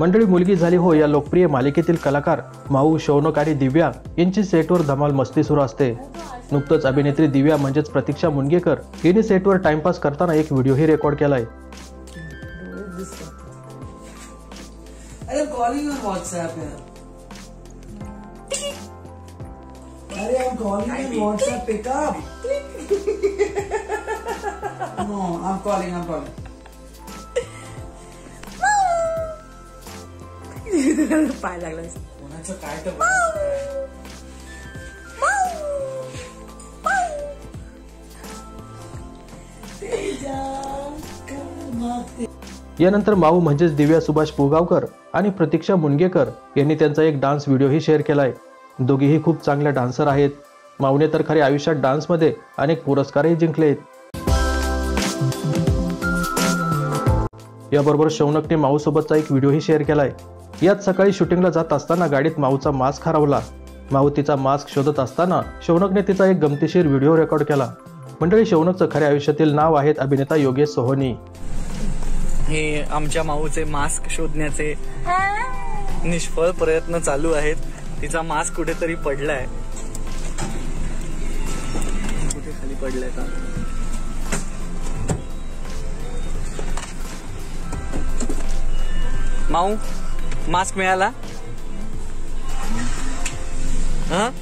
मंडळी मुलगी झाली हो या लोकप्रिय मालिकेतील कलाकार माऊ, शौनक आणि दिव्या यांची सेटवर धमाल मस्ती सुरू असते। नुकतंच अभिनेत्री दिव्या म्हणजेच प्रतीक्षा मुंगेकर हिने सेटवर टाइमपास करताना एक व्हिडिओही रेकॉर्ड केलाय। पाय लागला कोणाचं काय तर यानंतर माऊ म्हणजेच दिव्या सुभाष पुगावकर आणि प्रतीक्षा मुंगेकर यांनी त्यांचा एक डान्स व्हिडिओही शेअर केलाय। दोघेही खूप चांगले डान्सर आहेत। माऊने तर खरे आयुष्यात डान्समध्ये अनेक पुरस्कारही जिंकलेत। याबरोबर शौनकने माऊ सोबतचा एक व्हिडिओही शेअर केलाय। यात सकाळी शूटिंगला जात असताना गाडीत माऊचा मास्क हरवला। माऊ तिचा मास्क शोधत असताना शौनकने तिचा एक गमतीशीर व्हिडिओ रेकॉर्ड केला। मंडळी शौनकचं खऱ्या आयुष्यातील नाव आहेत अभिनेता योगेश सोहनी। हे आमच्या माऊचे मास्क शोधण्याचे निष्फळ प्रयत्न चालू आहेत। तिचा मास्क कुठेतरी पडलाय, कुठे खाली पडलाय का? माऊ मास्क मिळाला? हां